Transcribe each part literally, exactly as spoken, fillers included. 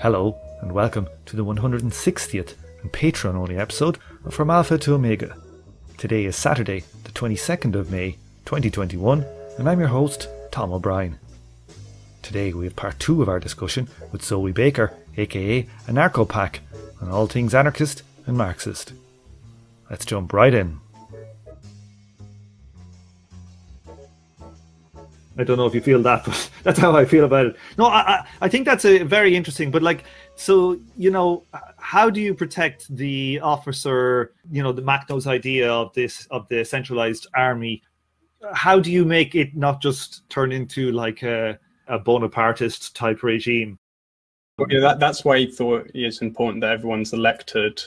Hello and welcome to the one hundred sixtieth and Patreon-only episode of From Alpha to Omega. Today is Saturday, the twenty-second of May twenty twenty-one, and I'm your host, Tom O'Brien. Today we have part two of our discussion with Zoe Baker, aka AnarchoPac, on all things anarchist and Marxist. Let's jump right in. I don't know if you feel that, but that's how I feel about it. No, I, I think that's a very interesting, but like, so, you know, how do you protect the officer, you know, the Macknow's idea of this, of the centralized army? How do you make it not just turn into like a, a Bonapartist type regime? Well, yeah, that, that's why I thought it's important that everyone's elected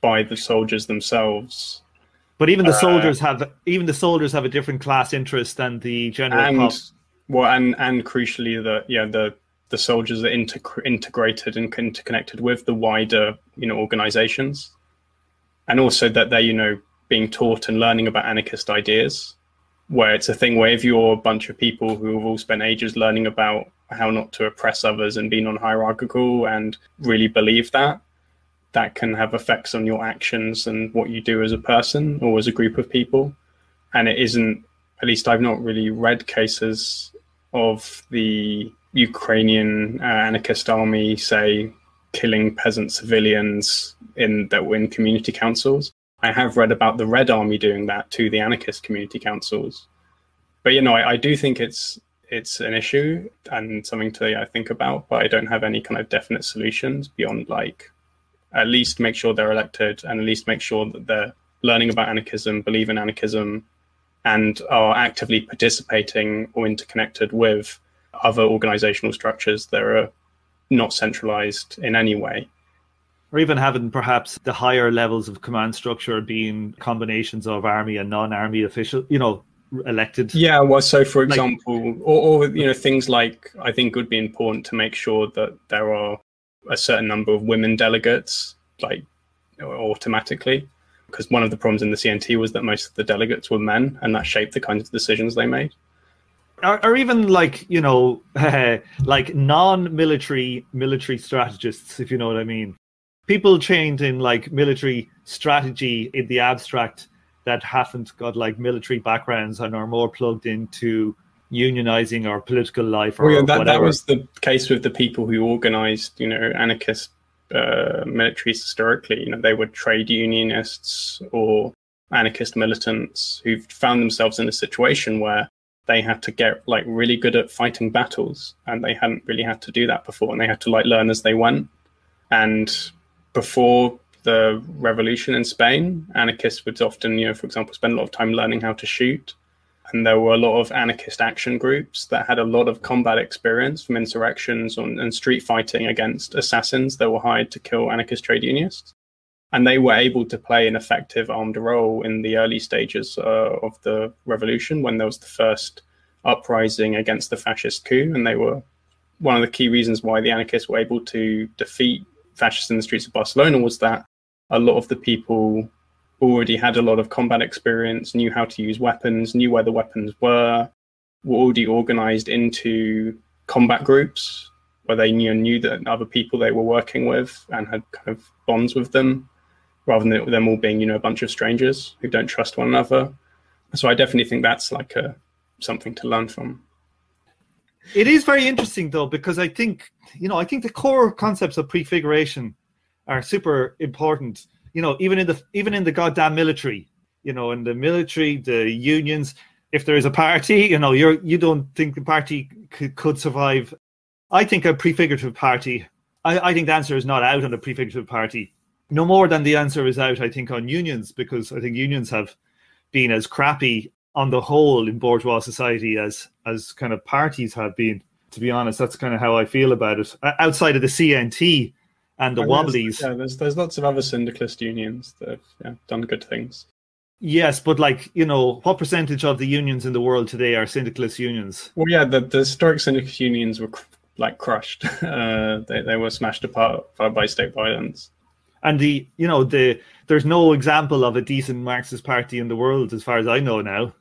by the soldiers themselves. But even the soldiers uh, have even the soldiers have a different class interest than the general. And pop. well, and and crucially, the yeah the the soldiers are inter integrated and interconnected with the wider you know organizations, and also that they're you know being taught and learning about anarchist ideas, where it's a thing where if you're a bunch of people who have all spent ages learning about how not to oppress others and be non-hierarchical and really believe that. That can have effects on your actions and what you do as a person or as a group of people. And it isn't, at least I've not really read cases of the Ukrainian uh, anarchist army, say, killing peasant civilians in that were in community councils. I have read about the Red Army doing that to the anarchist community councils. But, you know, I, I do think it's it's an issue and something to yeah, think about, but I don't have any kind of definite solutions beyond, like, at least make sure they're elected and at least make sure that they're learning about anarchism, believe in anarchism, and are actively participating or interconnected with other organizational structures that are not centralized in any way. Or even having perhaps the higher levels of command structure being combinations of army and non-army official, you know, elected. Yeah, well, so for example, like, or, or, you know, things like I think would be important to make sure that there are a certain number of women delegates, like automatically, because one of the problems in the C N T was that most of the delegates were men, and that shaped the kinds of decisions they made. Or, or even like, you know, like non-military military strategists, if you know what I mean. People trained in like military strategy in the abstract that haven't got like military backgrounds and are more plugged into unionizing our political life, or well, yeah, that, whatever. That was the case with the people who organized, you know, anarchist uh, militaries historically. You know, they were trade unionists or anarchist militants who found themselves in a situation where they had to get like really good at fighting battles, and they hadn't really had to do that before, and they had to like learn as they went. And before the revolution in Spain, anarchists would often, you know, for example, spend a lot of time learning how to shoot. And there were a lot of anarchist action groups that had a lot of combat experience from insurrections on, and street fighting against assassins that were hired to kill anarchist trade unionists. And they were able to play an effective armed role in the early stages uh, of the revolution, when there was the first uprising against the fascist coup. And they were one of the key reasons why the anarchists were able to defeat fascists in the streets of Barcelona was that a lot of the people already had a lot of combat experience, knew how to use weapons, knew where the weapons were, were already organized into combat groups where they knew, knew that other people they were working with and had kind of bonds with them, rather than them all being, you know, a bunch of strangers who don't trust one another. So I definitely think that's like a, something to learn from. It is very interesting, though, because I think, you know, I think the core concepts of prefiguration are super important. You know, even in the even in the goddamn military, you know, in the military, the unions, if there is a party, you know, you're you don't think the party could, could survive. I think a prefigurative party, I, I think the answer is not out on a prefigurative party, no more than the answer is out, I think, on unions, because I think unions have been as crappy on the whole in bourgeois society as as kind of parties have been, to be honest. That's kind of how I feel about it, outside of the C N T. And the and Wobblies. There's, yeah, there's, there's lots of other syndicalist unions that have yeah, done good things. Yes, but like, you know, what percentage of the unions in the world today are syndicalist unions? Well, yeah, the, the historic syndicalist unions were cr like crushed. Uh, they, they were smashed apart by state violence. And the, you know, the there's no example of a decent Marxist party in the world, as far as I know now.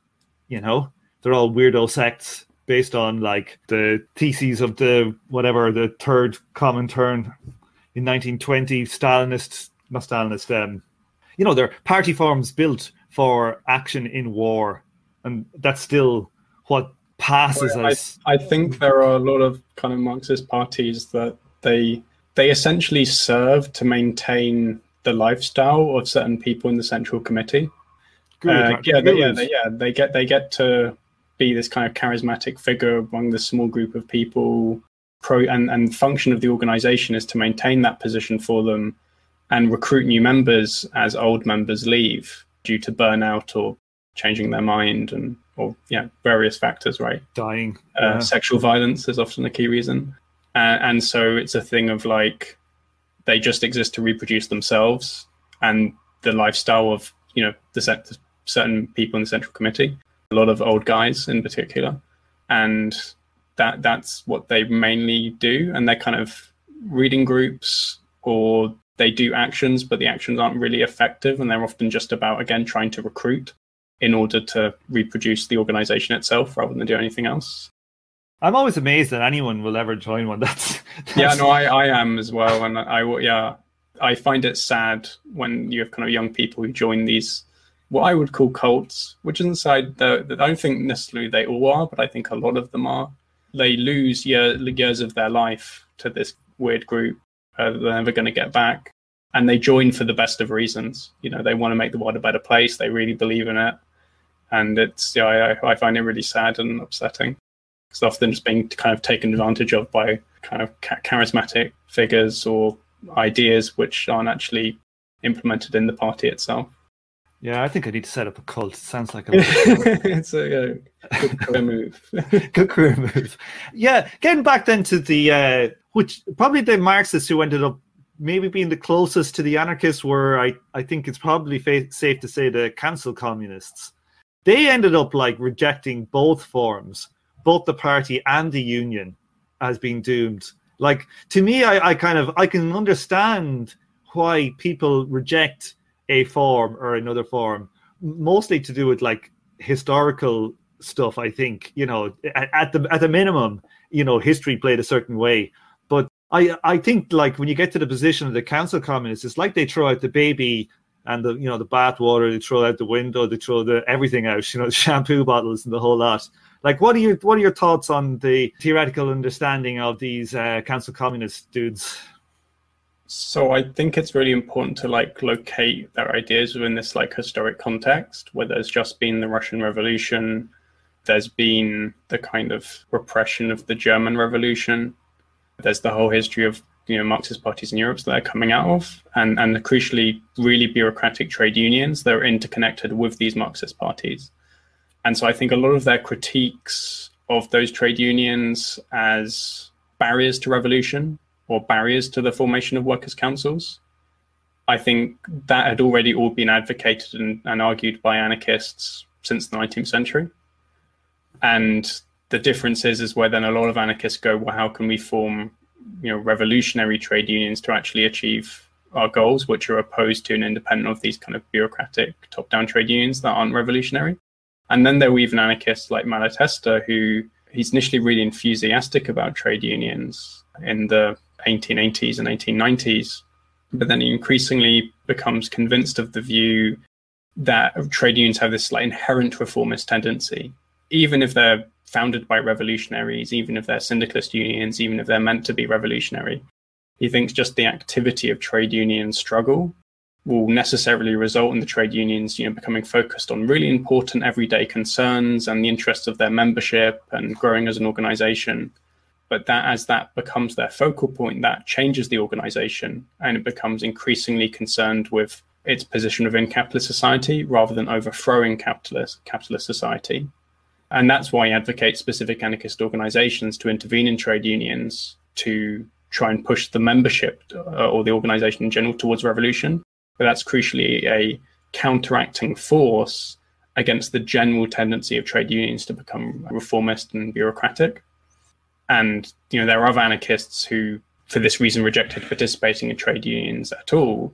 you know? They're all weirdo sects based on like the theses of the whatever, the third Comintern in nineteen twenty, Stalinist, not Stalinist, um, you know, they're party forms built for action in war. And that's still what passes well, as... I, I think there are a lot of kind of Marxist parties that they they essentially serve to maintain the lifestyle of certain people in the Central Committee. Good, uh, yeah, they, yeah, they, yeah, they get they get to be this kind of charismatic figure among this small group of people. Pro and and function of the organisation is to maintain that position for them, and recruit new members as old members leave due to burnout or changing their mind and or yeah various factors, right? Dying, uh, yeah. Sexual violence is often a key reason, uh, and so it's a thing of like they just exist to reproduce themselves and the lifestyle of you know the set. certain people in the Central Committee, a lot of old guys in particular, and that that's what they mainly do. And they're kind of reading groups, or they do actions, but the actions aren't really effective, and they're often just about again trying to recruit in order to reproduce the organisation itself rather than do anything else. I'm always amazed that anyone will ever join one. That's, that's... yeah, no, I I am as well, and I yeah I find it sad when you have kind of young people who join these. What I would call cults, which inside, the, the, I don't think necessarily they all are, but I think a lot of them are. They lose year, years of their life to this weird group uh, that they're never going to get back. And they join for the best of reasons. You know, they want to make the world a better place. They really believe in it. And it's, yeah, I, I find it really sad and upsetting. It's often just being kind of taken advantage of by kind of charismatic figures or ideas which aren't actually implemented in the party itself. Yeah, I think I need to set up a cult. It sounds like a it's a uh, good career move. Good career move. Yeah, getting back then to the uh, which probably the Marxists who ended up maybe being the closest to the anarchists were, I I think it's probably fa safe to say, the cancel communists. They ended up like rejecting both forms, both the party and the union, as being doomed. Like to me, I I kind of I can understand why people reject a form or another form, mostly to do with like historical stuff. I think you know, at, at the at the minimum, you know, history played a certain way. But I I think like when you get to the position of the cancel communists, it's like they throw out the baby and the you know the bathwater, they throw out the window, they throw the everything out, you know, the shampoo bottles and the whole lot. Like, what are your what are your thoughts on the theoretical understanding of these uh, cancel communist dudes? So I think it's really important to like locate their ideas within this like historic context where there's just been the Russian Revolution, there's been the kind of repression of the German Revolution, there's the whole history of you know Marxist parties in Europe that they're coming out of, and and crucially really bureaucratic trade unions that are interconnected with these Marxist parties. And so I think a lot of their critiques of those trade unions as barriers to revolution or barriers to the formation of workers' councils, I think that had already all been advocated and, and argued by anarchists since the nineteenth century. And the difference is, is where then a lot of anarchists go, well, how can we form you know, revolutionary trade unions to actually achieve our goals, which are opposed to and independent of these kind of bureaucratic top-down trade unions that aren't revolutionary. And then there were even anarchists like Malatesta, who he's initially really enthusiastic about trade unions in the eighteen eighties and eighteen nineties, but then he increasingly becomes convinced of the view that trade unions have this like inherent reformist tendency, even if they're founded by revolutionaries, even if they're syndicalist unions, even if they're meant to be revolutionary. He thinks just the activity of trade union struggle will necessarily result in the trade unions you know, becoming focused on really important everyday concerns and the interests of their membership and growing as an organization. But that as that becomes their focal point, that changes the organization and it becomes increasingly concerned with its position within capitalist society rather than overthrowing capitalist, capitalist society. And that's why he advocates specific anarchist organizations to intervene in trade unions to try and push the membership uh, or the organization in general towards revolution. But that's crucially a counteracting force against the general tendency of trade unions to become reformist and bureaucratic. And, you know, there are other anarchists who, for this reason, rejected participating in trade unions at all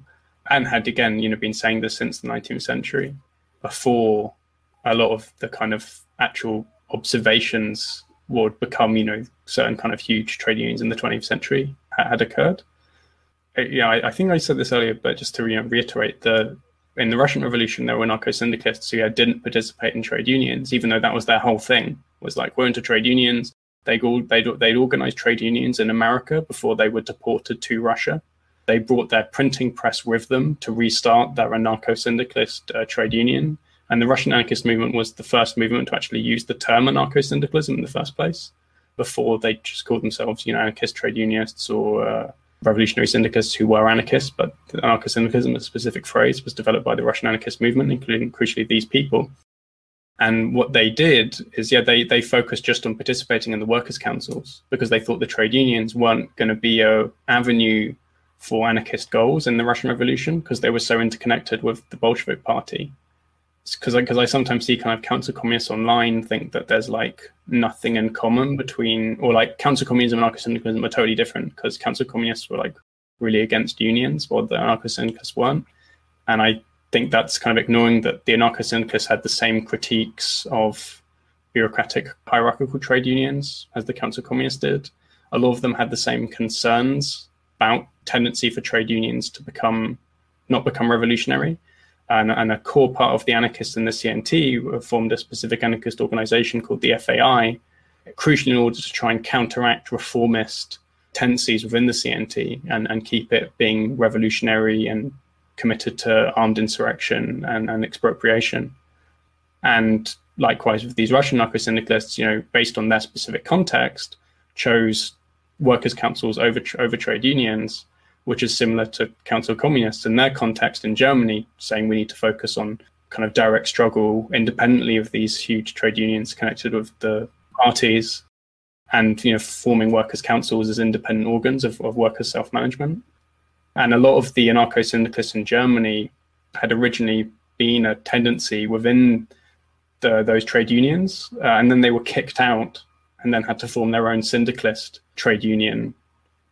and had, again, you know, been saying this since the nineteenth century before a lot of the kind of actual observations would become, you know, certain kind of huge trade unions in the twentieth century had occurred. Yeah, I, I think I said this earlier, but just to you know, reiterate, the in the Russian Revolution, there were anarcho-syndicalists who yeah, didn't participate in trade unions, even though that was their whole thing, was like, we're into trade unions. They go, they'd, they'd organized trade unions in America before they were deported to Russia. They brought their printing press with them to restart their anarcho-syndicalist uh, trade union. And the Russian anarchist movement was the first movement to actually use the term anarcho-syndicalism in the first place. Before, they just called themselves, you know, anarchist trade unionists or uh, revolutionary syndicalists who were anarchists, but anarcho-syndicalism, a specific phrase, was developed by the Russian anarchist movement, including crucially these people. And what they did is, yeah, they, they focused just on participating in the workers' councils because they thought the trade unions weren't going to be an avenue for anarchist goals in the Russian Revolution because they were so interconnected with the Bolshevik Party. Because I, I sometimes see kind of counter-communists online think that there's like nothing in common between, or like counter-communism and anarcho-syndicalism are totally different because counter-communists were like really against unions while the anarcho-syndicalists weren't. And I think that's kind of ignoring that the anarcho-syndicalists had the same critiques of bureaucratic hierarchical trade unions as the counter-communists did. A lot of them had the same concerns about tendency for trade unions to become, not become revolutionary. And, and a core part of the anarchists in the C N T formed a specific anarchist organization called the F A I, crucially in order to try and counteract reformist tendencies within the C N T and, and keep it being revolutionary and committed to armed insurrection and, and expropriation. And likewise with these Russian anarcho-syndicalists, you know, based on their specific context, chose workers' councils over, over trade unions, which is similar to council communists in their context in Germany, saying we need to focus on kind of direct struggle independently of these huge trade unions connected with the parties and, you know, forming workers' councils as independent organs of, of workers' self-management. And a lot of the anarcho-syndicalists in Germany had originally been a tendency within the, those trade unions, uh, and then they were kicked out and then had to form their own syndicalist trade union.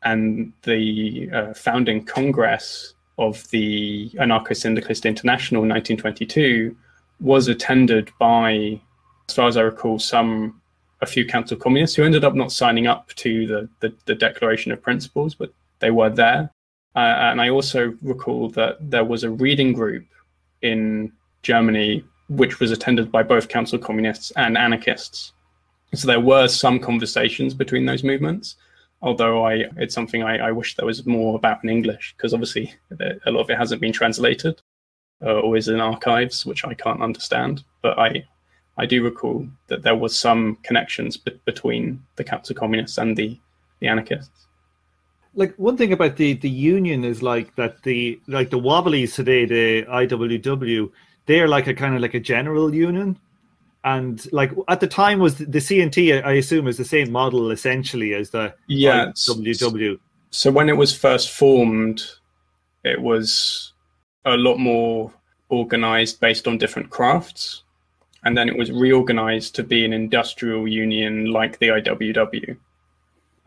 And the uh, founding Congress of the Anarcho-Syndicalist International in nineteen twenty-two was attended by, as far as I recall, some a few council communists who ended up not signing up to the, the, the Declaration of Principles, but they were there. Uh, and I also recall that there was a reading group in Germany which was attended by both council communists and anarchists. So there were some conversations between those movements. Although I, it's something I, I wish there was more about in English, because obviously a lot of it hasn't been translated uh, or is in archives, which I can't understand. But I, I do recall that there was some connections be between the counter communists and the, the anarchists. Like one thing about the, the union is like that the like the Wobblies today, the I W W, they are like a kind of like a general union. And like at the time was the C N T, I assume, is the same model essentially as the yeah, I W W. So when it was first formed, it was a lot more organized based on different crafts. And then it was reorganized to be an industrial union like the I W W.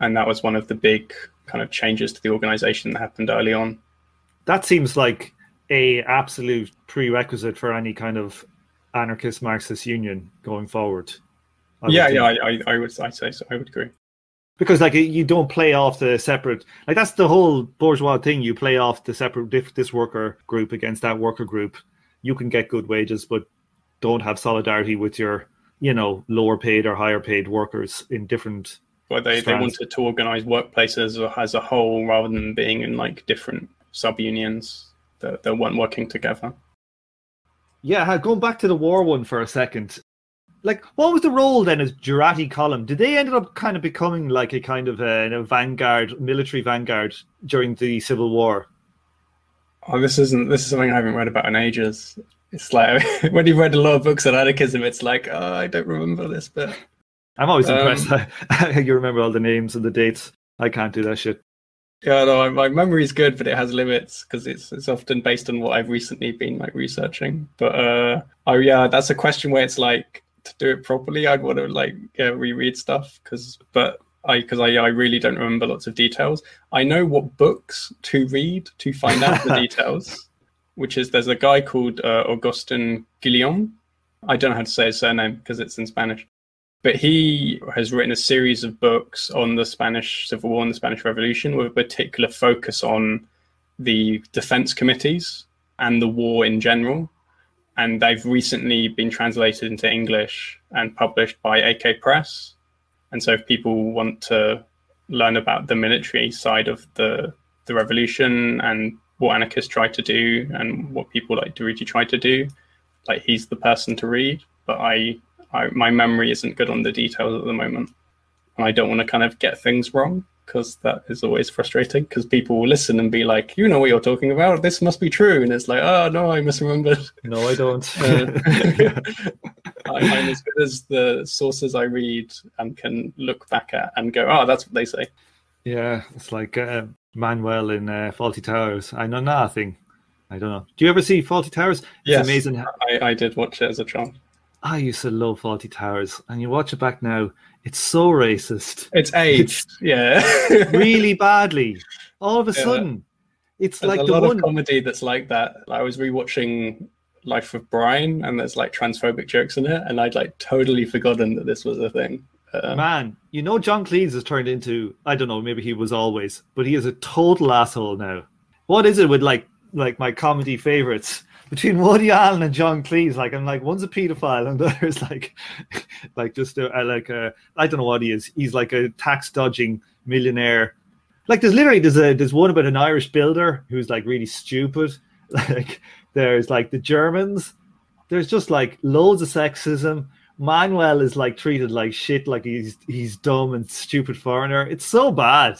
And that was one of the big kind of changes to the organization that happened early on. That seems like a absolute prerequisite for any kind of anarchist Marxist union going forward. I yeah, yeah, I, I would I'd say so. I would agree. Because like you don't play off the separate, like that's the whole bourgeois thing. You play off the separate, if this worker group against that worker group, you can get good wages, but don't have solidarity with your, you know, lower paid or higher paid workers in different. Well, they, they wanted to organize workplaces as a whole rather than being in like different sub unions that, that weren't working together. Yeah, going back to the war one for a second, like what was the role then of Durutti Column? Did they end up kind of becoming like a kind of a, a vanguard, military vanguard during the Civil War? Oh, this isn't this is something I haven't read about in ages. It's like when you read a lot of books on anarchism, it's like oh, I don't remember this bit. I'm always um, impressed how you remember all the names and the dates. I can't do that shit. Yeah, no, my memory is good, but it has limits because it's it's often based on what I've recently been like researching. But uh, oh yeah, that's a question where it's like to do it properly, I'd want to like yeah, reread stuff because but I because I I really don't remember lots of details. I know what books to read to find out the details, which is there's a guy called uh, Augustin Guillaume. I don't know how to say his surname because it's in Spanish. But he has written a series of books on the Spanish Civil War and the Spanish Revolution with a particular focus on the defense committees and the war in general. And they've recently been translated into English and published by A K Press. And so if people want to learn about the military side of the, the revolution and what anarchists tried to do and what people like Durruti tried to do, like, he's the person to read. But I, I, my memory isn't good on the details at the moment. And I don't want to kind of get things wrong, because that is always frustrating, because people will listen and be like, you know what you're talking about, this must be true. And it's like, oh, no, I misremembered. No, I don't. uh, I'm as good as the sources I read and can look back at and go, oh, that's what they say. Yeah, it's like uh, Manuel in uh, Fawlty Towers. I know nothing. I don't know. Do you ever see Fawlty Towers? It's yes, amazing. How I, I did watch it as a child. I used to love Fawlty Towers, and you watch it back now, it's so racist. It's aged, it's yeah. really badly. All of a yeah. sudden, it's there's like a the lot one... of comedy that's like that. I was rewatching Life of Brian, and there's like transphobic jokes in it, and I'd like totally forgotten that this was a thing. Uh, Man, you know, John Cleese has turned into, I don't know, maybe he was always, but he is a total asshole now. What is it with like like my comedy favorites? Between Woody Allen and John Cleese, like I'm like one's a pedophile and the other's like, like just a, like a I don't know what he is. He's like a tax dodging millionaire. Like there's literally there's a there's one about an Irish builder who's like really stupid. Like there's like the Germans. There's just like loads of sexism. Manuel is like treated like shit, like he's he's dumb and stupid foreigner. It's so bad.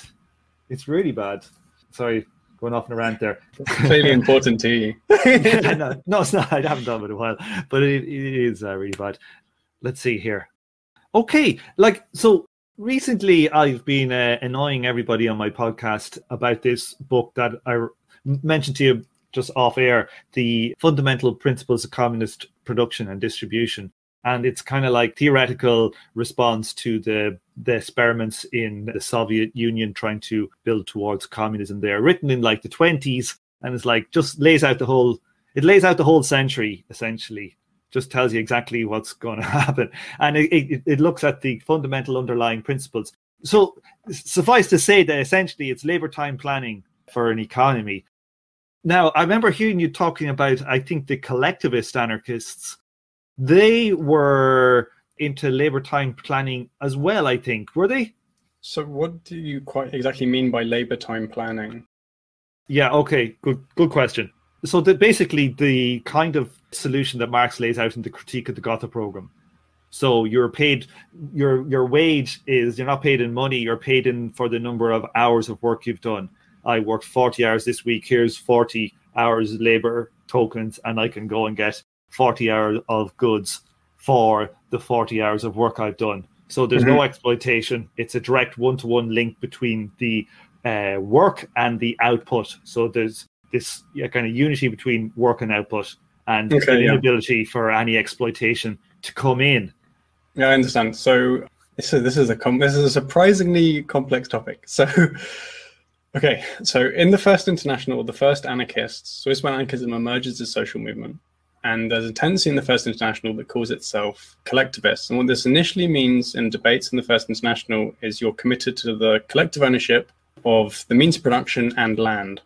It's really bad. Sorry. Going off on a rant there. It's clearly important to you. yeah, no, no, it's not. I haven't done it in a while, but it, it is uh, really bad. Let's see here. Okay, like, so recently I've been uh, annoying everybody on my podcast about this book that I mentioned to you just off air, The Fundamental Principles of Communist Production and Distribution. And it's kind of like theoretical response to the, the experiments in the Soviet Union trying to build towards communism there, written in like the twenties. And it's like just lays out the whole, it lays out the whole century, essentially, just tells you exactly what's going to happen. And it, it, it looks at the fundamental underlying principles. So suffice to say that essentially it's labor time planning for an economy. Now, I remember hearing you talking about, I think, the collectivist anarchists. They were into labor time planning as well, I think, were they? So what do you quite exactly mean by labor time planning? Yeah, okay, good good question. So the, basically the kind of solution that Marx lays out in the Critique of the Gotha program. So you're paid, your your wage is, you're not paid in money, you're paid in for the number of hours of work you've done. I worked forty hours this week, here's forty hours labor tokens, and I can go and get forty hours of goods for the forty hours of work I've done. So there's mm-hmm. no exploitation. It's a direct one-to-one link between the uh, work and the output. So there's this yeah, kind of unity between work and output and okay, the inability yeah. for any exploitation to come in. Yeah, I understand. So, so this is a com- this is a surprisingly complex topic. So... Okay, so in the First International, the first anarchists, so it's when anarchism emerges as a social movement. And there's a tendency in the First International that calls itself collectivist. And what this initially means in debates in the First International is you're committed to the collective ownership of the means of production and land.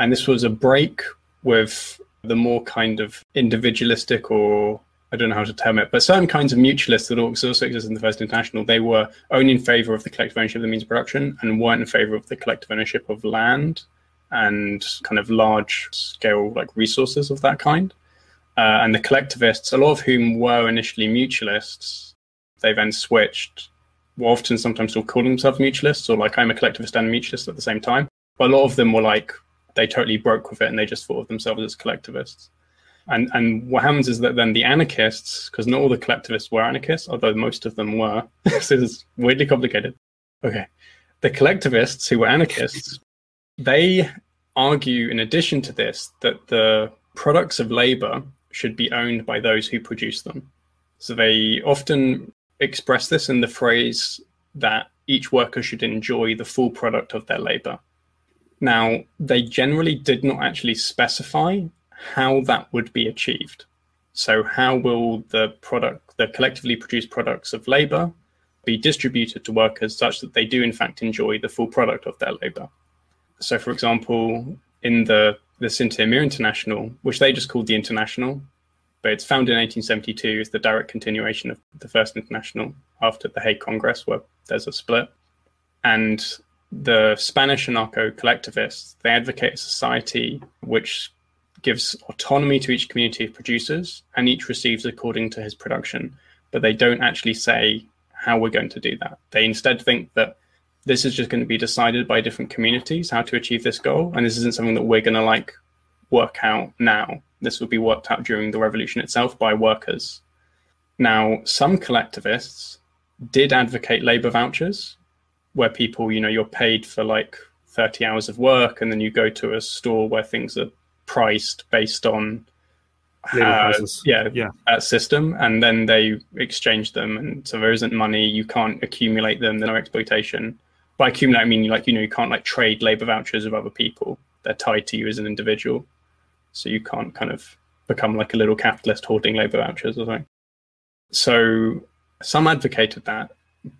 And this was a break with the more kind of individualistic, or I don't know how to term it, but certain kinds of mutualists that also exist in the First International. They were only in favor of the collective ownership of the means of production and weren't in favor of the collective ownership of land and kind of large scale like resources of that kind. Uh, and the collectivists, a lot of whom were initially mutualists, they then switched, well, often sometimes still calling themselves mutualists, or like, I'm a collectivist and mutualist at the same time. But a lot of them were like, they totally broke with it and they just thought of themselves as collectivists. And, and what happens is that then the anarchists, because not all the collectivists were anarchists, although most of them were, this is weirdly complicated. Okay. The collectivists who were anarchists, they argue, in addition to this, that the products of labor should be owned by those who produce them. So they often express this in the phrase that each worker should enjoy the full product of their labor. Now, they generally did not actually specify how that would be achieved. So how will the product, the collectively produced products of labour be distributed to workers such that they do in fact enjoy the full product of their labour? So for example, in the, the Sinti Amir International, which they just called the International, but it's founded in eighteen seventy-two as the direct continuation of the First International after the Hague Congress, where there's a split. And the Spanish anarcho-collectivists, they advocate a society which gives autonomy to each community of producers and each receives according to his production. But they don't actually say how we're going to do that. They instead think that this is just going to be decided by different communities, how to achieve this goal. And this isn't something that we're going to like work out now. This will be worked out during the revolution itself by workers. Now, some collectivists did advocate labor vouchers, where people, you know, you're paid for like thirty hours of work, and then you go to a store where things are priced based on uh, yeah, yeah. that system, and then they exchange them. And so there isn't money, you can't accumulate them, there's no exploitation. By accumulate, I mean, like, you know, you can't like trade labor vouchers with other people. They're tied to you as an individual. So you can't kind of become like a little capitalist hoarding labor vouchers or something. So some advocated that.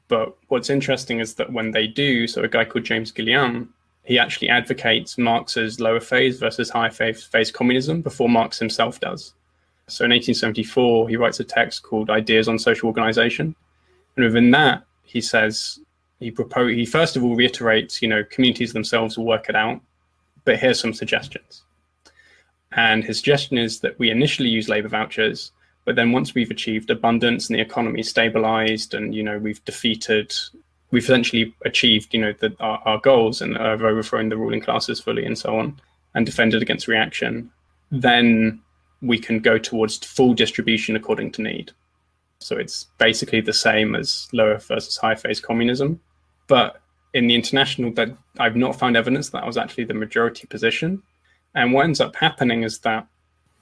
But what's interesting is that when they do, so a guy called James Guillaume, he actually advocates Marx's lower phase versus higher phase, phase communism before Marx himself does. So in eighteen seventy-four, he writes a text called Ideas on Social Organization. And within that, he says, he, propose, he first of all reiterates, you know, communities themselves will work it out, but here's some suggestions. And his suggestion is that we initially use labor vouchers, but then once we've achieved abundance and the economy stabilized and, you know, we've defeated, we've essentially achieved, you know, the, our, our goals and uh, overthrown the ruling classes fully and so on, and defended against reaction, then we can go towards full distribution according to need. So it's basically the same as lower versus high phase communism. But in the International, that I've not found evidence that was actually the majority position. And what ends up happening is that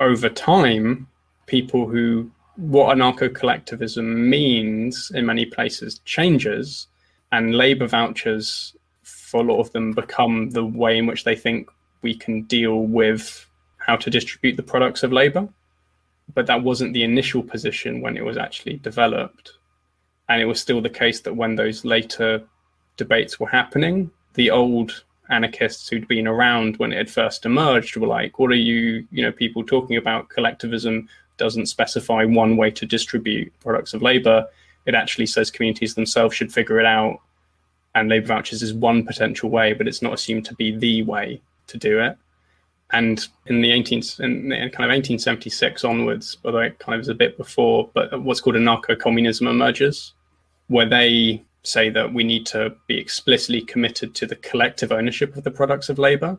over time, people who, what anarcho-collectivism means in many places changes, and labor vouchers for a lot of them become the way in which they think we can deal with how to distribute the products of labor. But that wasn't the initial position when it was actually developed. And it was still the case that when those later debates were happening, the old anarchists who'd been around when it had first emerged were like, what are you, you know, people talking about? Collectivism doesn't specify one way to distribute products of labor. It actually says communities themselves should figure it out. And labor vouchers is one potential way, but it's not assumed to be the way to do it. And in the eighteenth, in kind of eighteen seventy-six onwards, although it kind of is a bit before, but what's called anarcho-communism emerges, where they say that we need to be explicitly committed to the collective ownership of the products of labor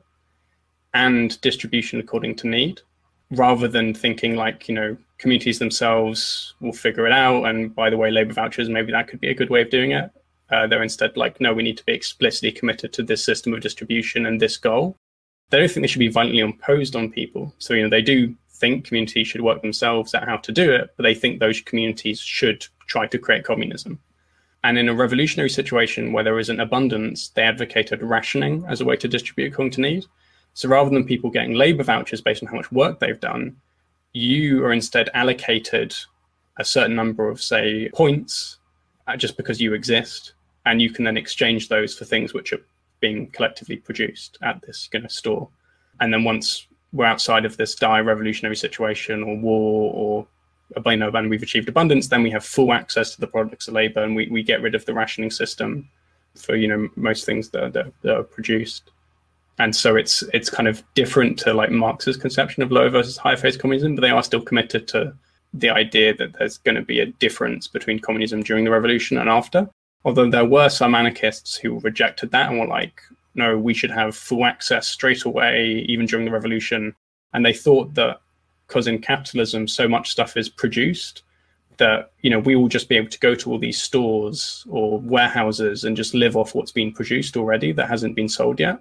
and distribution according to need, rather than thinking like, you know, communities themselves will figure it out. And by the way, labor vouchers, maybe that could be a good way of doing it. Uh, they're instead like, no, we need to be explicitly committed to this system of distribution and this goal. They don't think they should be violently imposed on people. So, you know, they do think communities should work themselves out how to do it, but they think those communities should try to create communism. And in a revolutionary situation where there isn't abundance, they advocated rationing as a way to distribute according to need. So rather than people getting labor vouchers based on how much work they've done, you are instead allocated a certain number of, say, points just because you exist. And you can then exchange those for things which are being collectively produced at this kind of store. And then once we're outside of this dire revolutionary situation or war or and we've achieved abundance, then we have full access to the products of labor, and we, we get rid of the rationing system for, you know, most things that, that, that are produced. And so it's it's kind of different to like Marx's conception of lower versus higher phase communism, but they are still committed to the idea that there's going to be a difference between communism during the revolution and after. Although there were some anarchists who rejected that and were like, no, we should have full access straight away, even during the revolution. And they thought that because in capitalism, so much stuff is produced that, you know, we will just be able to go to all these stores or warehouses and just live off what's been produced already that hasn't been sold yet.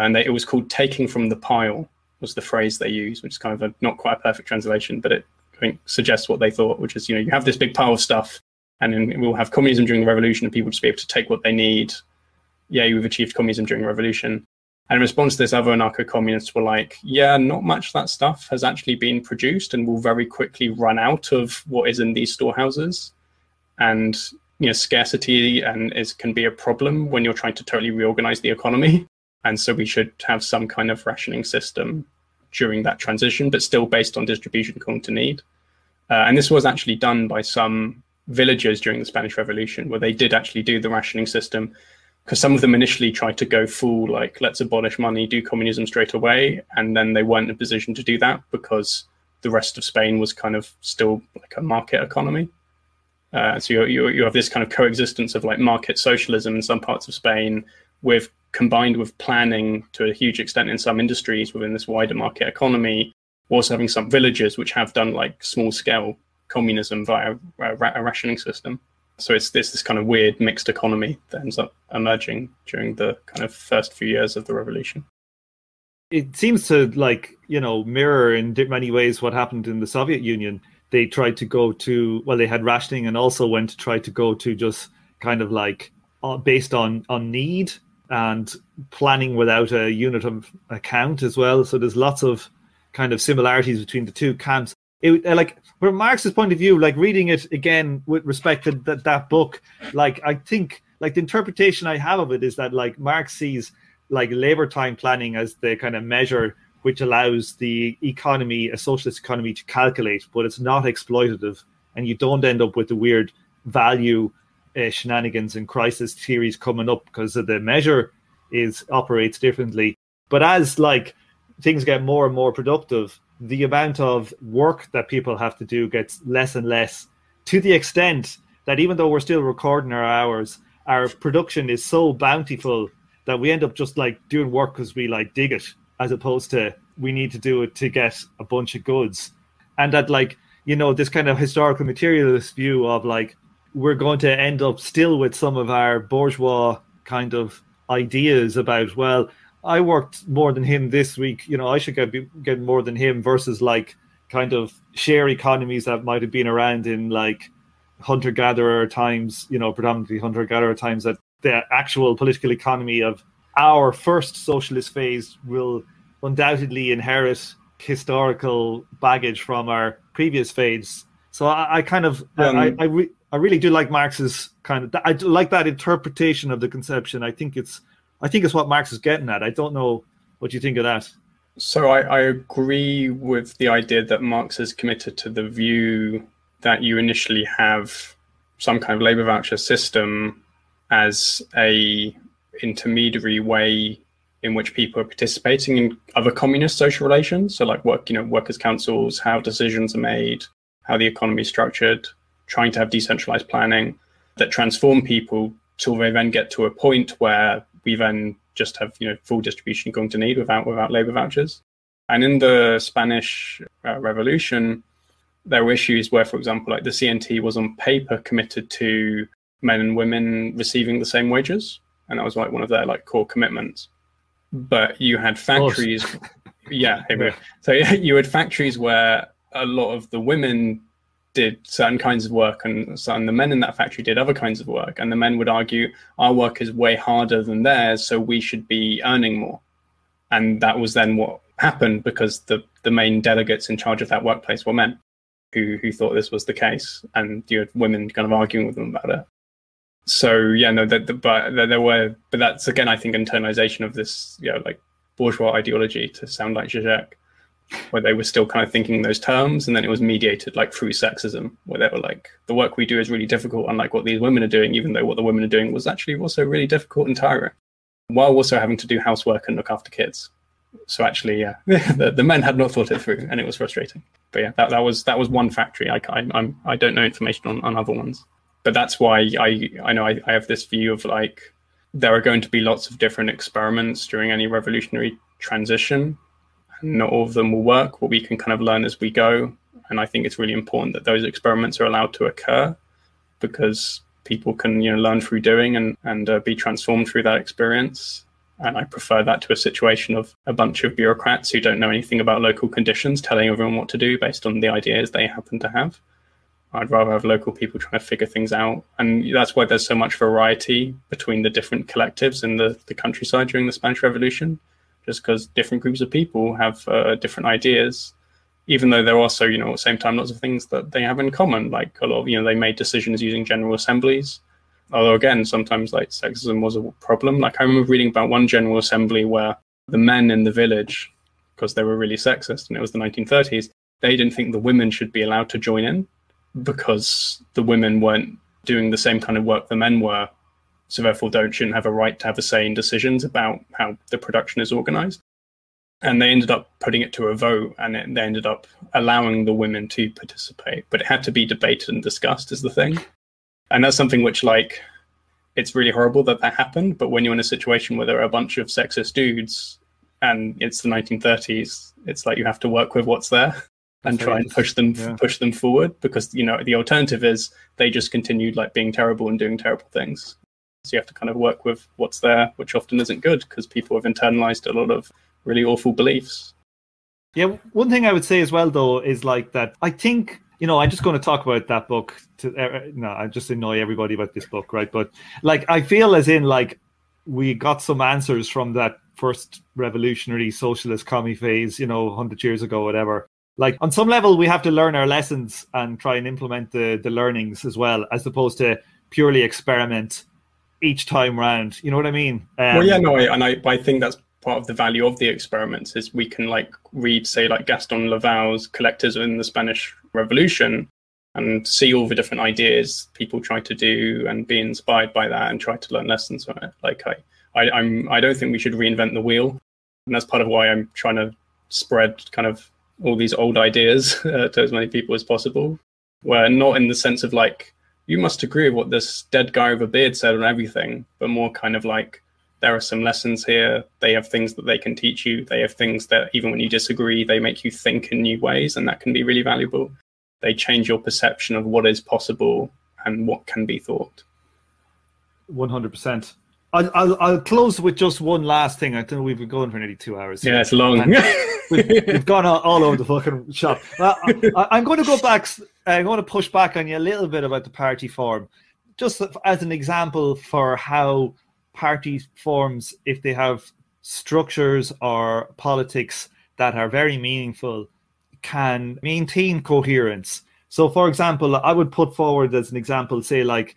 And they, it was called taking from the pile was the phrase they used, which is kind of a, not quite a perfect translation, but it I think, suggests what they thought, which is, you know, you have this big pile of stuff and then we'll have communism during the revolution and people just be able to take what they need. Yeah, you've achieved communism during the revolution. And in response to this, other anarcho-communists were like, yeah, not much of that stuff has actually been produced and will very quickly run out of what is in these storehouses. And, you know, scarcity and is can be a problem when you're trying to totally reorganize the economy. And so we should have some kind of rationing system during that transition, but still based on distribution according to need. Uh, and this was actually done by some villagers during the Spanish Revolution, where they did actually do the rationing system, because some of them initially tried to go full, like, let's abolish money, do communism straight away. And then they weren't in a position to do that because the rest of Spain was kind of still like a market economy. Uh, so you, you, you have this kind of coexistence of like market socialism in some parts of Spain with combined with planning to a huge extent in some industries within this wider market economy, also having some villages which have done like small scale communism via a, a rationing system. So it's this, this kind of weird mixed economy that ends up emerging during the kind of first few years of the revolution. It seems to, like, you know, mirror in many ways what happened in the Soviet Union. They tried to go to, well, they had rationing and also went to try to go to just kind of like uh, based on, on need and planning without a unit of account as well. So there's lots of kind of similarities between the two camps. It, like, from Marx's point of view, like reading it again with respect to that, that book, like I think like the interpretation I have of it is that like Marx sees like labor time planning as the kind of measure which allows the economy, a socialist economy, to calculate, but it's not exploitative, and you don't end up with the weird value uh, shenanigans and crisis theories coming up because of the measure is operates differently. But as like things get more and more productive, the amount of work that people have to do gets less and less, to the extent that even though we're still recording our hours, our production is so bountiful that we end up just like doing work because we like dig it, as opposed to we need to do it to get a bunch of goods. And that, like, you know, this kind of historical materialist view of like, we're going to end up still with some of our bourgeois kind of ideas about, well, I worked more than him this week, you know, I should get, get more than him, versus like kind of share economies that might have been around in like hunter-gatherer times, you know, predominantly hunter-gatherer times, that the actual political economy of our first socialist phase will undoubtedly inherit historical baggage from our previous phase. So I, I kind of, um, I, I, re I really do like Marx's kind of, I like that interpretation of the conception. I think it's, I think it's what Marx is getting at. I don't know what you think of that. So I, I agree with the idea that Marx is committed to the view that you initially have some kind of labor voucher system as a intermediary way in which people are participating in other communist social relations. So like work, you know, workers' councils, how decisions are made, how the economy is structured, trying to have decentralized planning that transform people till they then get to a point where we then just have, you know, full distribution going to need without without labor vouchers. And in the Spanish uh, Revolution, there were issues where, for example, like the C N T was on paper committed to men and women receiving the same wages. And that was like one of their like core commitments. But you had factories, yeah, here we go. So yeah, you had factories where a lot of the women did certain kinds of work and certain the men in that factory did other kinds of work. And the men would argue, our work is way harder than theirs, so we should be earning more. And that was then what happened, because the, the main delegates in charge of that workplace were men who, who thought this was the case. And you had women kind of arguing with them about it. So yeah, no, that the, but there were, but that's again, I think, internalization of this, you know, like bourgeois ideology to sound like Zizek, where they were still kind of thinking those terms, and then it was mediated like through sexism, where they were like, the work we do is really difficult, unlike what these women are doing, even though what the women are doing was actually also really difficult and tiring, while also having to do housework and look after kids. So actually, yeah, the, the men had not thought it through, and it was frustrating. But yeah, that that was that was one factory. I I I'm, I don't know information on, on other ones. But that's why I, I know I, I have this view of like, there are going to be lots of different experiments during any revolutionary transition. And not all of them will work, but we can kind of learn as we go. And I think it's really important that those experiments are allowed to occur, because people can, you know, learn through doing and, and uh, be transformed through that experience. And I prefer that to a situation of a bunch of bureaucrats who don't know anything about local conditions, telling everyone what to do based on the ideas they happen to have. I'd rather have local people trying to figure things out. And that's why there's so much variety between the different collectives in the, the countryside during the Spanish Revolution, just because different groups of people have uh, different ideas, even though there are also, you know, at the same time, lots of things that they have in common, like a lot of, you know, they made decisions using general assemblies. Although, again, sometimes like sexism was a problem. Like I remember reading about one general assembly where the men in the village, because they were really sexist and it was the nineteen thirties, they didn't think the women should be allowed to join in because the women weren't doing the same kind of work the men were. So therefore, they shouldn't have a right to have a say in decisions about how the production is organized. And they ended up putting it to a vote, and it, they ended up allowing the women to participate. But it had to be debated and discussed is the thing. And that's something which, like, it's really horrible that that happened. But when you're in a situation where there are a bunch of sexist dudes and it's the nineteen thirties, it's like you have to work with what's there and try and push them, yeah. push them forward. Because, you know, the alternative is they just continued, like, being terrible and doing terrible things. So you have to kind of work with what's there, which often isn't good because people have internalized a lot of really awful beliefs. Yeah, one thing I would say as well, though, is like that I think, you know, I'm just going to talk about that book. To, uh, no, I just annoy everybody about this book, right? But like, I feel as in like we got some answers from that first revolutionary socialist commie phase, you know, one hundred years ago, whatever. Like on some level, we have to learn our lessons and try and implement the, the learnings as well, as opposed to purely experiment each time round. You know what I mean? Um, well, yeah, no, I, and I, I think that's part of the value of the experiments is we can like read, say, like Gaston Laval's Collectives in the Spanish Revolution and see all the different ideas people try to do and be inspired by that and try to learn lessons from it. Like I, I, I'm, I don't think we should reinvent the wheel. And that's part of why I'm trying to spread kind of all these old ideas uh, to as many people as possible, where not in the sense of like, you must agree with what this dead guy with a beard said on everything, but more kind of like, there are some lessons here. They have things that they can teach you. They have things that even when you disagree, they make you think in new ways. And that can be really valuable. They change your perception of what is possible and what can be thought. one hundred percent. I'll, I'll, I'll close with just one last thing. I think we've been going for nearly two hours. Yeah, it's long. we've, we've gone all, all over the fucking shop. Now, I, I'm going to go back. I'm going to push back on you a little bit about the party form, just as an example for how party forms, if they have structures or politics that are very meaningful, can maintain coherence. So, for example, I would put forward as an example, say like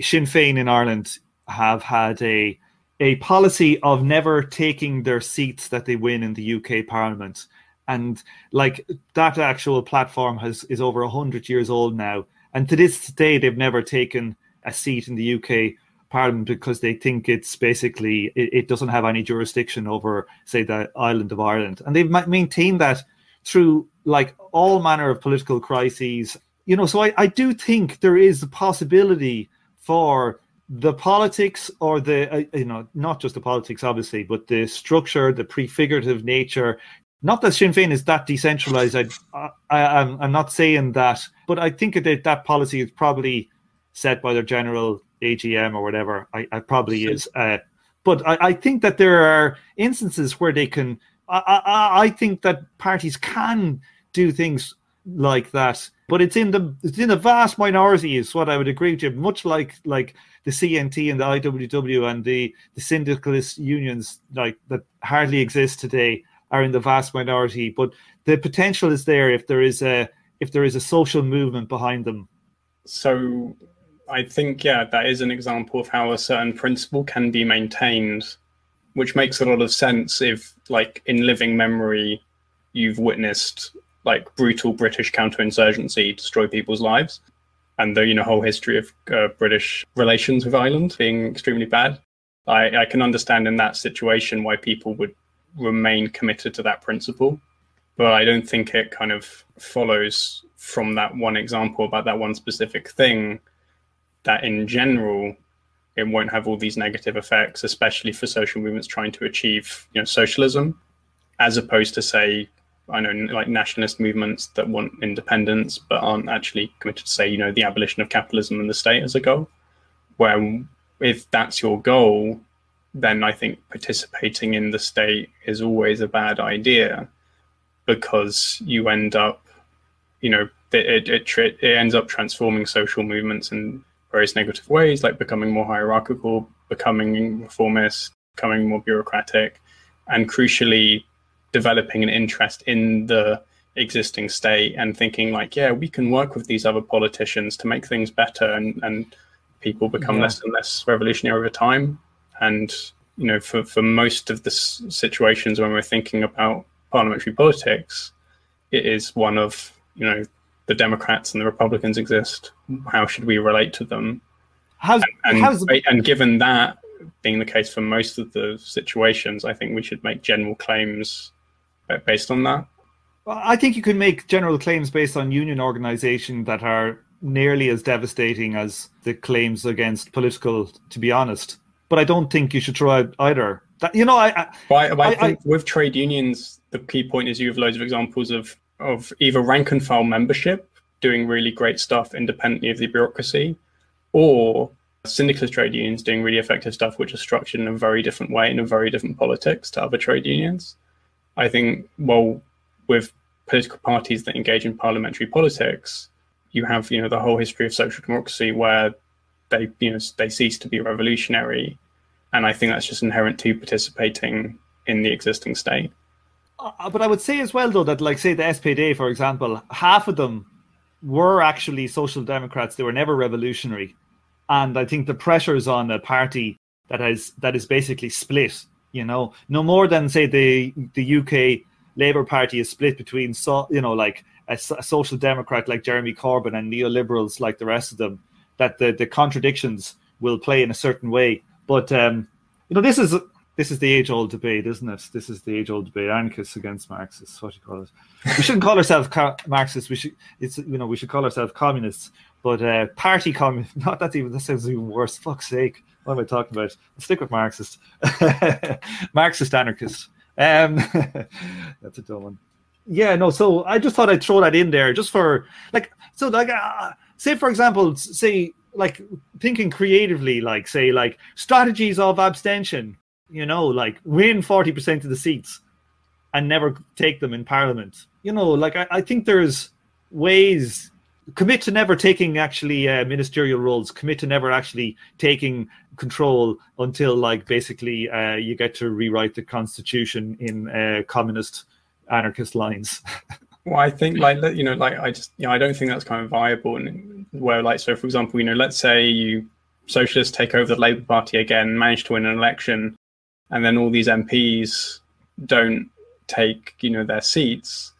Sinn Féin in Ireland have had a, a policy of never taking their seats that they win in the U K Parliament. And like that actual platform has is over one hundred years old now. And to this day, they've never taken a seat in the U K Parliament because they think it's basically it, it doesn't have any jurisdiction over, say, the island of Ireland, and they've maintained that through like all manner of political crises, you know. So I, I do think there is the possibility for the politics or the uh, you know, not just the politics obviously, but the structure, the prefigurative nature. Not that Sinn Féin is that decentralized. I, I I'm, I'm not saying that, but I think that that policy is probably set by their general A G M or whatever. I, I probably is, uh, but I, I think that there are instances where they can. I, I, I think that parties can do things like that, but it's in the it's in the vast minority is what I would agree with you. Much like like the C N T and the I W W and the the syndicalist unions like that hardly exist today are in the vast minority, but the potential is there if there is a if there is a social movement behind them. So I think, yeah, that is an example of how a certain principle can be maintained, which makes a lot of sense if, like, in living memory, you've witnessed, like, brutal British counterinsurgency destroy people's lives, and the, you know, whole history of uh, British relations with Ireland being extremely bad. I, I can understand in that situation why people would remain committed to that principle, but I don't think it kind of follows from that one example about that one specific thing that in general, it won't have all these negative effects, especially for social movements trying to achieve, you know, socialism, as opposed to, say, I know, like nationalist movements that want independence, but aren't actually committed to, say, you know, the abolition of capitalism and the state as a goal. Where if that's your goal, then I think participating in the state is always a bad idea, because you end up, you know, it, it, it, it ends up transforming social movements and various negative ways, like becoming more hierarchical, becoming reformist, becoming more bureaucratic, and crucially developing an interest in the existing state and thinking like, yeah, we can work with these other politicians to make things better, and, and people become yeah. less and less revolutionary over time. And, you know, for, for most of the s situations when we're thinking about parliamentary politics, it is one of, you know, the Democrats and the Republicans exist. How should we relate to them? How's, and, and, how's the... and given that being the case for most of the situations, I think we should make general claims based on that. Well, I think you can make general claims based on union organisation that are nearly as devastating as the claims against political, to be honest. But I don't think you should try either. That, you know, I, I, but I, but I, I think I, with trade unions, the key point is you have loads of examples of, of either rank and file membership doing really great stuff independently of the bureaucracy, or syndicalist trade unions doing really effective stuff which is structured in a very different way, in a very different politics to other trade unions. I think, well, with political parties that engage in parliamentary politics, you have, you know, the whole history of social democracy where they, you know, they cease to be revolutionary. And I think that's just inherent to participating in the existing state. Uh, but I would say as well, though, that like, say, the S P D, for example, half of them were actually social democrats. They were never revolutionary. And I think the pressures on a party that has that is basically split, you know, no more than, say, the the U K Labour Party is split between, so, you know, like a, a social democrat like Jeremy Corbyn and neoliberals like the rest of them, that the, the contradictions will play in a certain way. But, um, you know, this is this is the age-old debate, isn't it? This is the age-old debate, anarchists against Marxists, what do you call it? We shouldn't call ourselves Marxists. We should, it's, you know, we should call ourselves communists. But uh, party communists, not that's even, that sounds even worse. Fuck's sake, what am I talking about? I'll stick with Marxist. Marxist anarchist. Um, that's a dumb one. Yeah, no, so I just thought I'd throw that in there just for, like, so like, uh, say, for example, say, like, thinking creatively, like, say, like, strategies of abstention, you know, like, win forty percent of the seats and never take them in Parliament. You know, like, I, I think there's ways, commit to never taking actually uh, ministerial roles, commit to never actually taking control until, like, basically uh, you get to rewrite the constitution in uh, communist anarchist lines. Well, I think, like, you know, like, I just, you know, I don't think that's kind of viable. And where, like, so for example, you know, let's say you socialists take over the Labour Party again, manage to win an election, and then all these M Ps don't take, you know, their seats.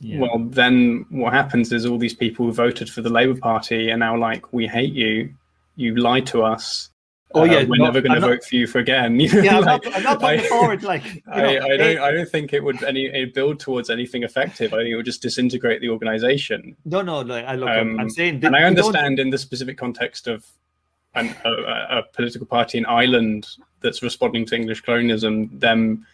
Yeah. Well, then what happens is all these people who voted for the Labour Party are now like, we hate you, you lied to us. Oh uh, yeah, we're no, never going to vote for you for again. Yeah, like, I'm not going forward. Like, you know, I, I don't, I don't think it would any it build towards anything effective. I think it would just disintegrate the organisation. No, no, no. I look, um, I'm saying, and I understand in the specific context of an, a, a political party in Ireland that's responding to English colonialism, them,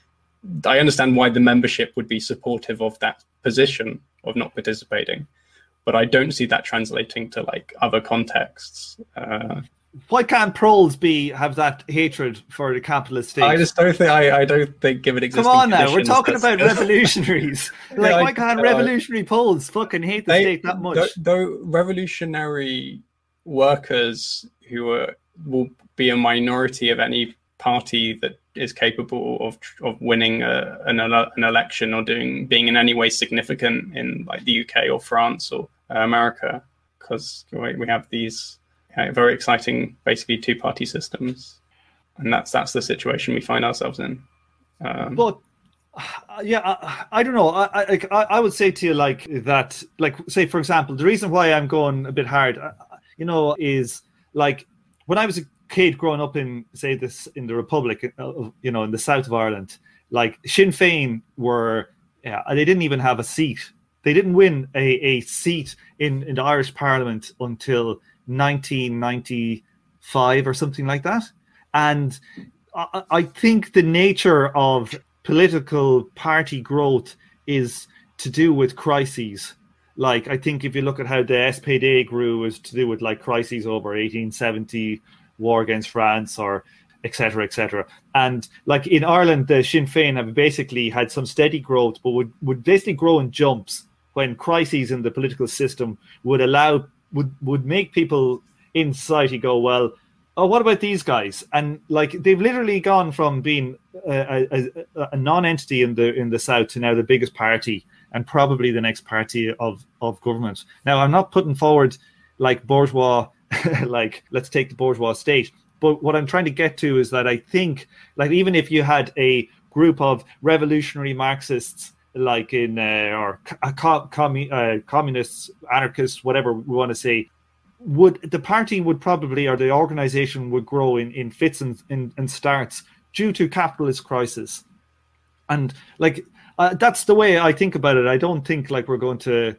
I understand why the membership would be supportive of that position of not participating, but I don't see that translating to like other contexts. Uh, Why can't proles be have that hatred for the capitalist state? I just don't think I, I don't think given existing come on now, we're talking about revolutionaries. Like, yeah, why can't I, revolutionary uh, Poles fucking hate the they, state that much? Though revolutionary workers who are, will be a minority of any party that is capable of of winning a, an an election or doing being in any way significant in like the U K or France or uh, America, because we have these. Uh, very exciting, basically two-party systems, and that's that's the situation we find ourselves in. Um, but uh, yeah, I, I don't know. I, I I would say to you like that, like say for example, the reason why I'm going a bit hard, uh, you know, is like when I was a kid growing up in say this in the Republic, uh, you know, in the south of Ireland, like Sinn Féin were, yeah, they didn't even have a seat. They didn't win a a seat in in the Irish Parliament until nineteen ninety-five or something like that. And I, I think the nature of political party growth is to do with crises. Like, I think if you look at how the S P D grew is to do with like crises over eighteen seventy, war against France or et cetera, et cetera. And like in Ireland, the Sinn Féin have basically had some steady growth, but would, would basically grow in jumps when crises in the political system would allow Would, would make people in society go, well, oh, what about these guys? And like, they've literally gone from being a, a, a non-entity in the in the South to now the biggest party and probably the next party of of government. Now, I'm not putting forward like bourgeois, like let's take the bourgeois state. But what I'm trying to get to is that I think, like, even if you had a group of revolutionary Marxists, like in uh, or co commun uh, communists, anarchists, whatever we want to say, would the party would probably, or the organization would grow in, in fits and, and, and starts due to capitalist crisis. And like, uh, that's the way I think about it. I don't think like we're going to,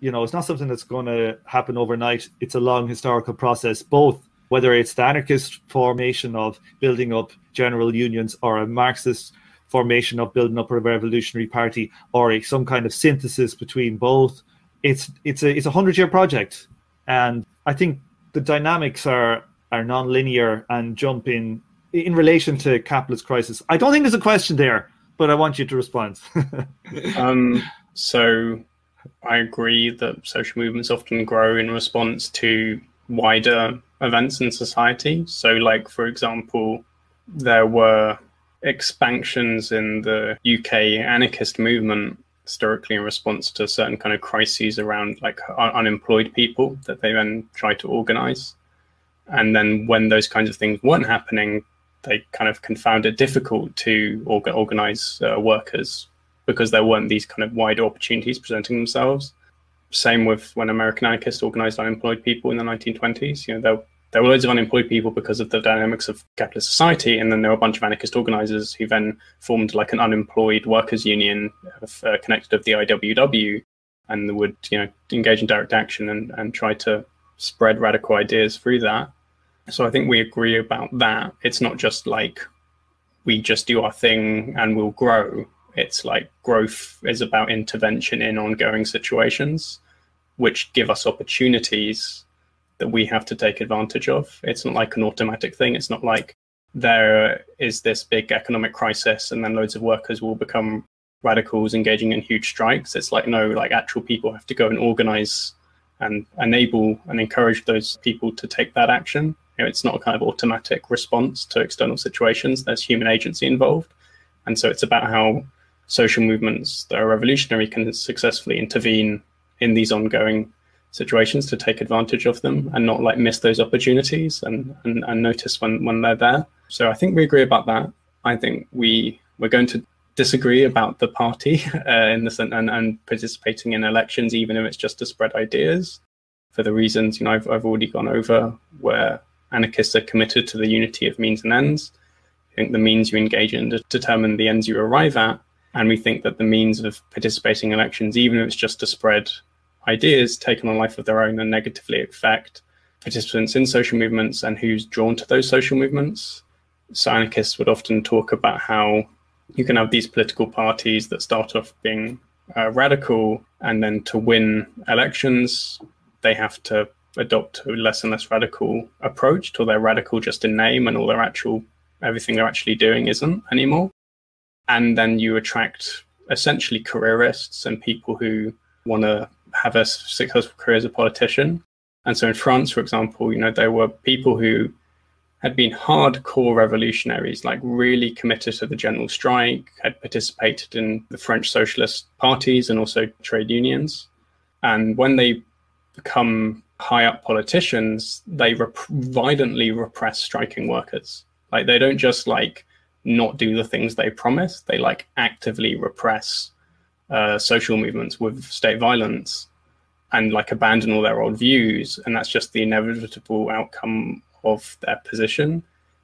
you know, it's not something that's going to happen overnight. It's a long historical process, both whether it's the anarchist formation of building up general unions or a Marxist formation of building up a revolutionary party or a, some kind of synthesis between both. It's it's a it's a hundred year project. And I think the dynamics are, are non-linear and jump in in relation to capitalist crisis. I don't think there's a question there, but I want you to respond. um, so I agree that social movements often grow in response to wider events in society. So like, for example, there were expansions in the U K anarchist movement historically in response to certain kind of crises around like un unemployed people that they then tried to organize. And then when those kinds of things weren't happening, they kind of found it difficult to org organize uh, workers because there weren't these kind of wider opportunities presenting themselves. Same with when American anarchists organized unemployed people in the nineteen twenties. You know, there, there were loads of unemployed people because of the dynamics of capitalist society, and then there were a bunch of anarchist organizers who then formed like an unemployed workers union uh, connected with the I W W, and would, you know, engage in direct action and, and try to spread radical ideas through that. So I think we agree about that. It's not just like we just do our thing and we'll grow. It's like growth is about intervention in ongoing situations, which give us opportunities that we have to take advantage of. It's not like an automatic thing. It's not like there is this big economic crisis and then loads of workers will become radicals engaging in huge strikes. It's like, no, like actual people have to go and organize and enable and encourage those people to take that action. You know, it's not a kind of automatic response to external situations. There's human agency involved. And so it's about how social movements that are revolutionary can successfully intervene in these ongoing situations to take advantage of them and not like miss those opportunities and, and, and notice when, when they're there. So I think we agree about that. I think we, we're going to disagree about the party uh, in the sense and, and participating in elections, even if it's just to spread ideas, for the reasons, you know, I've, I've already gone over, where anarchists are committed to the unity of means and ends. I think the means you engage in determine the ends you arrive at. And we think that the means of participating in elections, even if it's just to spread ideas, take on a life of their own and negatively affect participants in social movements and who's drawn to those social movements. So anarchists would often talk about how you can have these political parties that start off being uh, radical, and then to win elections, they have to adopt a less and less radical approach, till they're radical just in name and all their actual, everything they're actually doing isn't anymore. And then you attract essentially careerists and people who want to have a successful career as a politician. And so in France, for example, you know, there were people who had been hardcore revolutionaries, like really committed to the general strike, had participated in the French socialist parties and also trade unions. And when they become high up politicians, they rep violently repress striking workers. Like they don't just like not do the things they promise. They like actively repress uh, social movements with state violence and like abandon all their old views. And that's just the inevitable outcome of their position.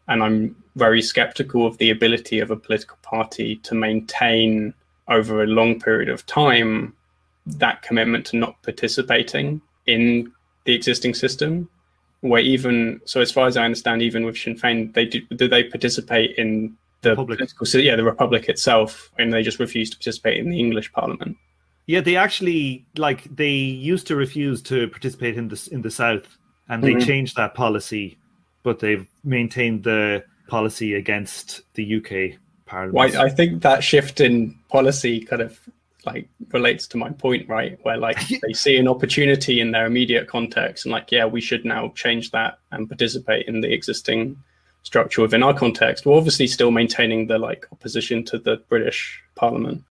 And I'm very skeptical of the ability of a political party to maintain over a long period of time that commitment to not participating in the existing system. Where even so, as far as I understand, even with Sinn Féin, they do, do they participate in the Republic. Political, so yeah, the Republic itself, and they just refuse to participate in the English Parliament. Yeah, they actually like they used to refuse to participate in the in the South, and they mm-hmm. changed that policy, but they've maintained the policy against the U K Parliament. Well, I, I think that shift in policy kind of like relates to my point, right? Where like they see an opportunity in their immediate context and like, yeah, we should now change that and participate in the existing structure within our context. We're obviously still maintaining the like opposition to the British Parliament.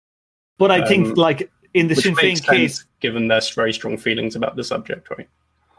But I um, think like in the Sinn Féin case, given their very strong feelings about the subject, right?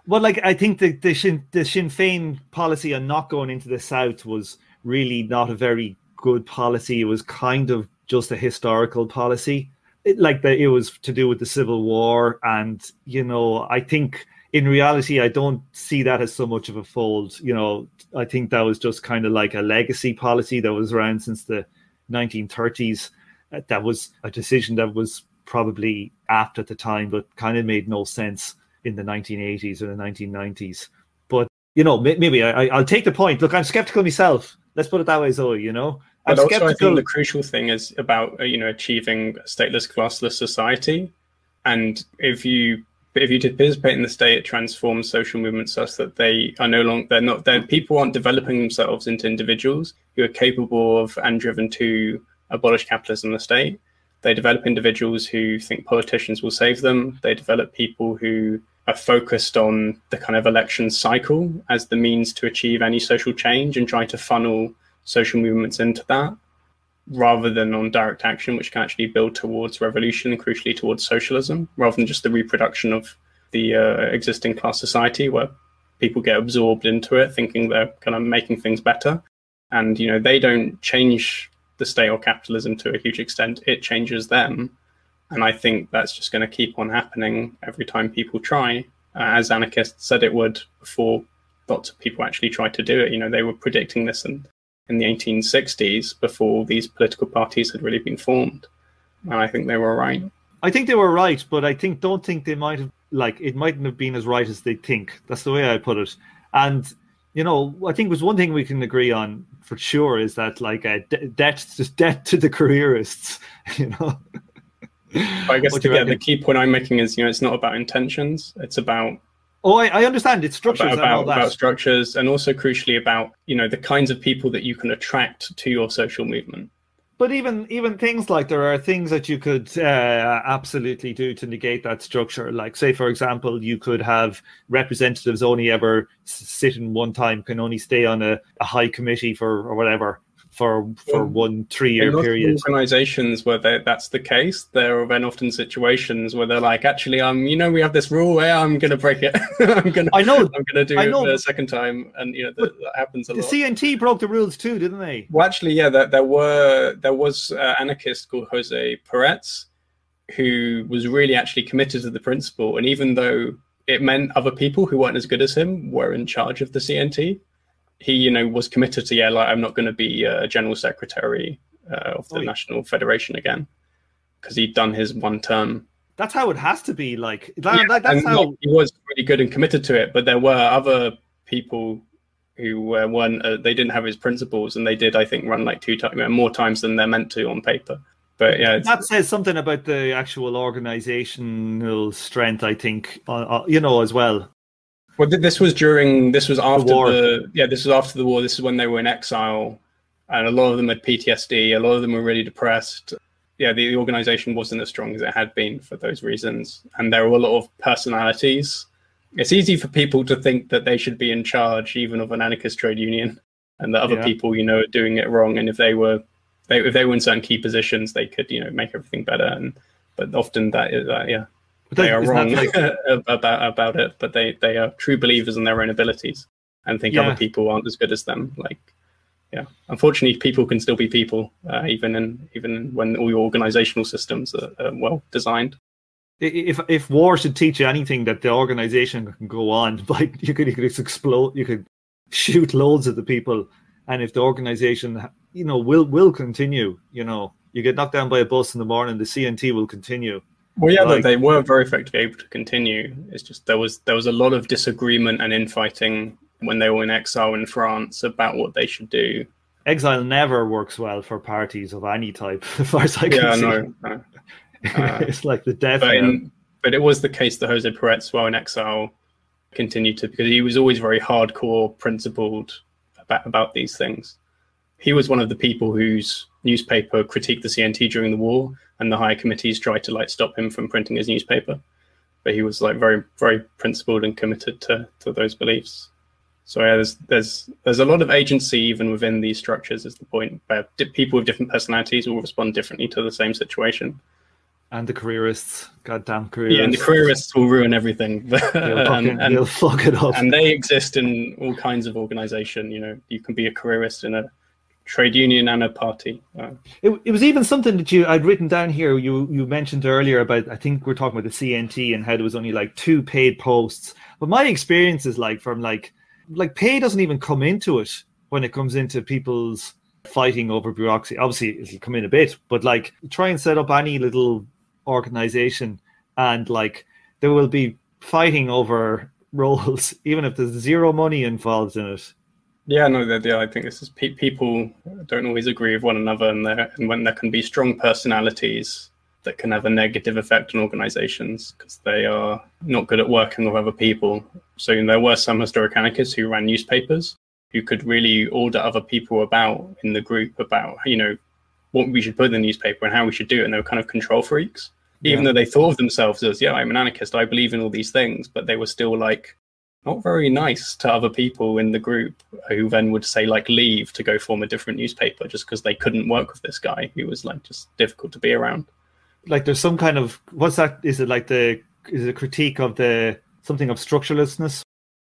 Well, like I think the the Sinn, the Sinn Féin policy on not going into the South was really not a very good policy. It was kind of just a historical policy. It, like the, it was to do with the Civil War, and you know, I think in reality, I don't see that as so much of a fold. You know, I think that was just kind of like a legacy policy that was around since the nineteen thirties. Uh, that was a decision that was probably apt at the time, but kind of made no sense in the nineteen eighties or the nineteen nineties. But, you know, maybe I, I'll take the point. Look, I'm skeptical myself. Let's put it that way, Zoe, you know. I'm but skeptical. Also, I think the crucial thing is about, you know, achieving a stateless, classless society. And if you... But if you participate in the state, it transforms social movements such that they are no longer, they're not, they're, people aren't developing themselves into individuals who are capable of and driven to abolish capitalism and the state. They develop individuals who think politicians will save them. They develop people who are focused on the kind of election cycle as the means to achieve any social change and try to funnel social movements into that, rather than on direct action, which can actually build towards revolution and crucially towards socialism, rather than just the reproduction of the uh, existing class society where people get absorbed into it, thinking they're kind of making things better. And, you know, they don't change the state or capitalism to a huge extent. It changes them. And I think that's just going to keep on happening every time people try, uh, as anarchists said it would before lots of people actually tried to do it. You know, they were predicting this and in the eighteen sixties, before these political parties had really been formed. And I think they were right. I think they were right, but I think don't think they might have, like, it mightn't have been as right as they think. That's the way I put it. And, you know, I think was one thing we can agree on for sure is that, like, uh, de debt, just debt to the careerists, you know. I guess yeah, the key point I'm making is, you know, it's not about intentions. It's about... Oh, I, I understand. It's structures about, and all that. About structures, and also crucially about, you know, the kinds of people that you can attract to your social movement. But even even things like, there are things that you could uh, absolutely do to negate that structure. Like, say, for example, you could have representatives only ever sit in one time, can only stay on a, a high committee for or whatever for for well, one three-year period. In organizations where they, that's the case, there are then often situations where they're like, actually, um, you know, we have this rule, yeah, I'm going to break it. I'm going I know. I'm going to do I know, it a second time. And, you know, the, that happens a the lot. The C N T broke the rules too, didn't they? Well, actually, yeah, there, there were, there was an anarchist called José Peretz, who was really actually committed to the principle. And even though it meant other people who weren't as good as him were in charge of the C N T, he, you know, was committed to, yeah, like, I'm not going to be a uh, general secretary uh, of the oh, yeah. National Federation again, because he'd done his one term. That's how it has to be. Like, that, yeah, like that's and, how like, he was really good and committed to it. But there were other people who uh, weren't. Uh, they didn't have his principles, and they did, I think, run like two times, more times than they're meant to on paper. But yeah, it's, that says something about the actual organizational strength, I think, uh, you know, as well. Well, this was during, this was after the, war. the, yeah, this was after the war. This is when they were in exile, and a lot of them had P T S D. A lot of them were really depressed. Yeah, the, the organization wasn't as strong as it had been for those reasons. And there were a lot of personalities. It's easy for people to think that they should be in charge even of an anarchist trade union, and that other yeah. people, you know, are doing it wrong. And if they were, they, if they were in certain key positions, they could, you know, make everything better. And, but often that is, uh, yeah. But they are wrong like... about about it, but they they are true believers in their own abilities and think yeah. other people aren't as good as them. Like, yeah, unfortunately, people can still be people, uh, even in even when all your organizational systems are, are well designed. If if war should teach you anything, that the organization can go on, like you could you could explode, you could shoot loads of the people, and if the organization, you know, will will continue, you know, you get knocked down by a bus in the morning, the C N T will continue. Well, yeah, like, they were very effectively able to continue. It's just there was there was a lot of disagreement and infighting when they were in exile in France about what they should do. Exile never works well for parties of any type, as far as I can yeah, see. No, no. Uh, it's like the death. But, in, but it was the case that José Peretz, while in exile, continued to, because he was always very hardcore, principled about, about these things. He was one of the people whose newspaper critiqued the C N T during the war, and the higher committees tried to like stop him from printing his newspaper. But he was like very, very principled and committed to, to those beliefs. So yeah, there's, there's, there's a lot of agency even within these structures is the point, where people with different personalities will respond differently to the same situation. And the careerists, goddamn careerists. Yeah, and the careerists will ruin everything. They'll fuck, and, and, fuck it up. And they exist in all kinds of organisation. You know, you can be a careerist in a trade union and a party. Uh, it, it was even something that you I'd written down here. You you mentioned earlier about, I think we're talking about the C N T and how there was only like two paid posts. But my experience is like from like like pay doesn't even come into it when it comes into people's fighting over bureaucracy. Obviously, it'll come in a bit, but like try and set up any little organization, and like there will be fighting over roles, even if there's zero money involved in it. Yeah, no, yeah, I think this is pe people don't always agree with one another, and, and when there can be strong personalities that can have a negative effect on organisations because they are not good at working with other people. So you know, there were some historic anarchists who ran newspapers who could really order other people about in the group about, you know, what we should put in the newspaper and how we should do it. And they were kind of control freaks, even yeah. though they thought of themselves as, yeah, I'm an anarchist, I believe in all these things, but they were still like, not very nice to other people in the group, who then would say like leave to go form a different newspaper just because they couldn't work with this guy who was like just difficult to be around. Like there's some kind of, what's that? Is it like the, is it a critique of the, something of structurelessness?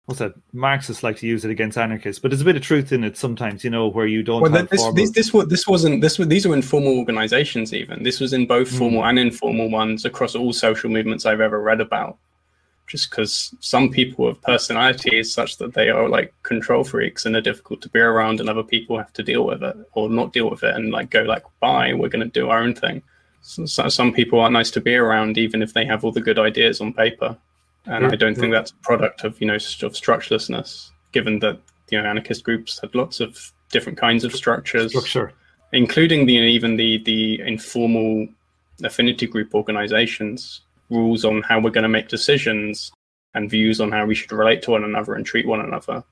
What's that? Marxists like to use it against anarchists, but there's a bit of truth in it sometimes, you know, where you don't. Well, have this, formal... this, this, this wasn't, this were, these were informal organizations even. This was in both formal mm. and informal ones across all social movements I've ever read about. Just because some people have personalities such that they are like control freaks and are difficult to be around, and other people have to deal with it or not deal with it and like go like, bye, we're going to do our own thing. So, so some people aren't nice to be around, even if they have all the good ideas on paper. And yeah, I don't yeah. think that's a product of, you know, of structurelessness, given that, you know, anarchist groups had lots of different kinds of structures, Structure. including the, even the, the informal affinity group organizations. Rules on how we're going to make decisions and views on how we should relate to one another and treat one another.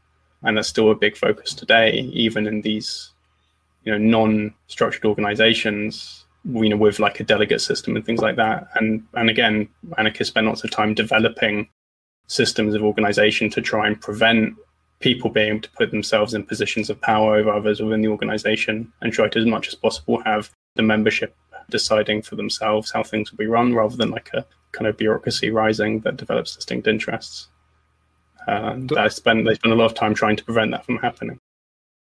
And that's still a big focus today, even in these, you know, non-structured organizations, you know, with like a delegate system and things like that. And, and again, anarchists spend lots of time developing systems of organization to try and prevent people being able to put themselves in positions of power over others within the organization, and try to, as much as possible, have the membership deciding for themselves how things will be run, rather than like a kind of bureaucracy rising that develops distinct interests. And I spend, they spend a lot of time trying to prevent that from happening.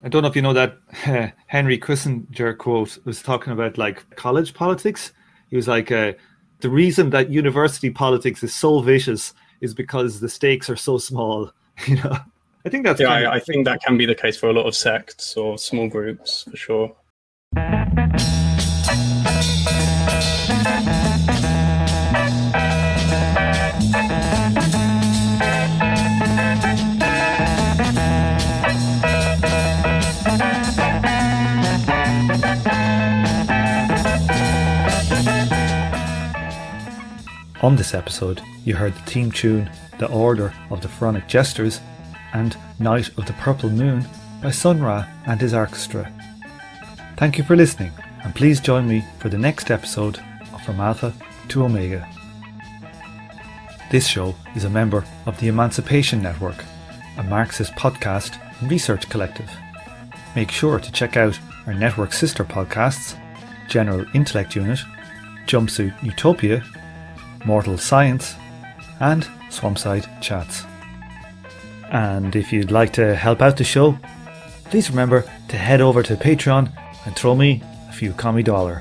I don't know if you know that uh, Henry Kissinger quote was talking about like college politics. He was like, uh, the reason that university politics is so vicious is because the stakes are so small. You know, I think that's yeah. Kind I, of I think that can be the case for a lot of sects or small groups for sure. On this episode, you heard the theme tune, The Order of the Phronic Jesters, and Night of the Purple Moon by Sun Ra and his orchestra. Thank you for listening, and please join me for the next episode of From Alpha to Omega. This show is a member of the Emancipation Network, a Marxist podcast and research collective. Make sure to check out our network sister podcasts, General Intellect Unit, Jumpsuit Utopia, Mortal Science, and Swampside Chats. And if you'd like to help out the show, please remember to head over to Patreon and throw me a few commie dollar.